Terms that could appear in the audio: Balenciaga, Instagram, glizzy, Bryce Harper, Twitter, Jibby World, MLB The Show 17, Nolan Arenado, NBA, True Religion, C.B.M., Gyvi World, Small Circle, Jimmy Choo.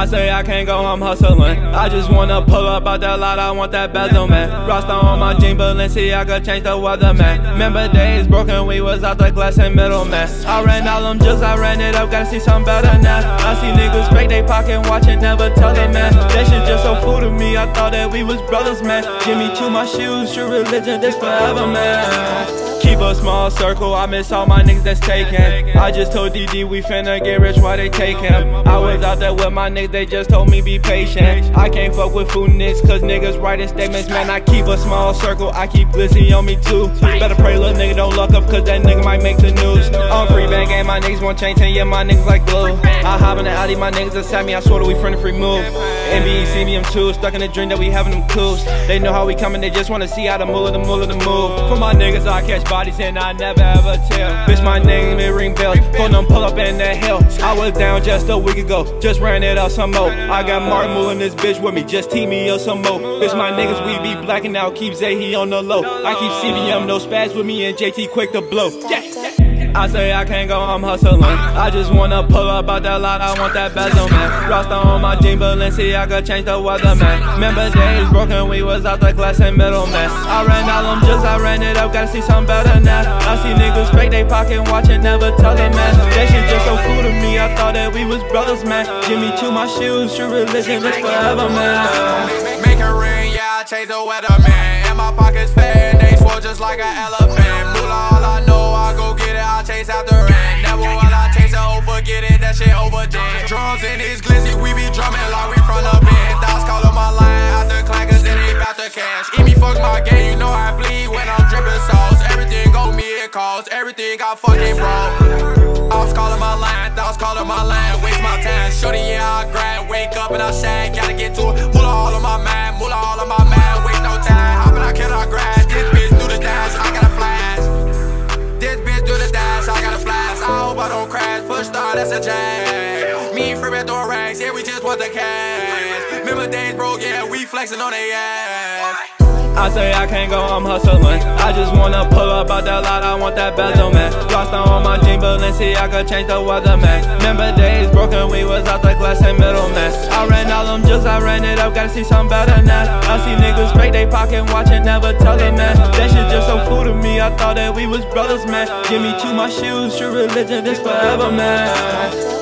I say I can't go, I'm hustling. I just wanna pull up out that lot, I want that bezel, man. Rasta on my jean, Balenciaga, change the weather, man. Remember days broken, we was out the glass and middle, man. I ran all them jugs, I ran it up, gotta see something better now. I see niggas fake they pocket watching, never tell them, man. That shit just so fool to me, I thought that we was brothers, man. Jimmy Choo, my shoes, True Religion, this forever, man. Keep a small circle, I miss all my niggas that's taken. I just told DD we finna get rich while they take him. I was out there with my niggas, they just told me be patient. I can't fuck with food niggas, cause niggas writing statements, man. I keep a small circle, I keep glizzy on me too. Better pray little nigga don't luck up, cause that nigga might make the news. I'm free bag and my niggas won't change, and yeah my niggas like glue. I hop in the alley, my niggas just at me, I swear that we friendly free move. NBA, C.B.M. too, stuck in the dream that we having them clues. They know how we coming, they just wanna see how the moolah, the moolah, the move. For my niggas I catch bodies and I never ever tell. Bitch, my name it ring bells. Phone them pull up in that hill. I was down just a week ago, just ran it up some more. I got Mark moving this bitch with me, just team me up some more. Bitch, my niggas we be blacking out, keep Zahi on the low. I keep CBM, no spaz with me and JT quick to blow. I say I can't go, I'm hustling. I just wanna pull up out that lot, I want that bezel, man. Rasta on my jean, Balenciaga, change the weather, man. Remember days broken, we was out the glass and middle, man. I ran all them jugs, I ran it up, gotta see something better now. I see niggas fake they pocket watching, never tell them, man. That shit just so cool to me, I thought that we was brothers, man. Jimmy Choo, my shoes, True Religion, rich forever, man. Make it rain, yeah, I change the weather, man. And my pockets fan, they swole just like an elephant. Moolah, all I know, I go get it, I chase after rain. Never while I chase it, oh forget it, that shit overdone. Drums in this glizzy, we be drumming like we from the band. Thoughts call on my line, after clackers, and they bout the cash. Eat me, fuck my game, you know I bleed when I'm dripping sauce. Everything on me, it costs, everything got fucking wrong. Thoughts call on my line, thoughts call on my line, waste my time. Shorty, yeah, I grind, wake up and I shine, gotta get to it. Moolah all on my mind, moolah all on my mind, waste no time. How about I kill her grind? This bitch do the dash, I gotta flash. I got a flash, I hope I don't crash. Push star, that's a jack. Me and Freeman throwing racks, yeah, we just want the cash. Remember days broke, yeah, we flexing on they ass. I say I can't go, I'm hustling. I just wanna pull up out that lot, I want that bezel, man. Rasta on my jean, Balenciaga, change the weather, man. Remember days broken, we was out the glass and middle, man. I ran all them jugs, I ran it up, gotta see something better now. I see niggas fake they pocket watching, never tell them, man. That shit just so cool to me, I thought that we was brothers, man. Jimmy Choo, my shoes, True Religion, this forever, man.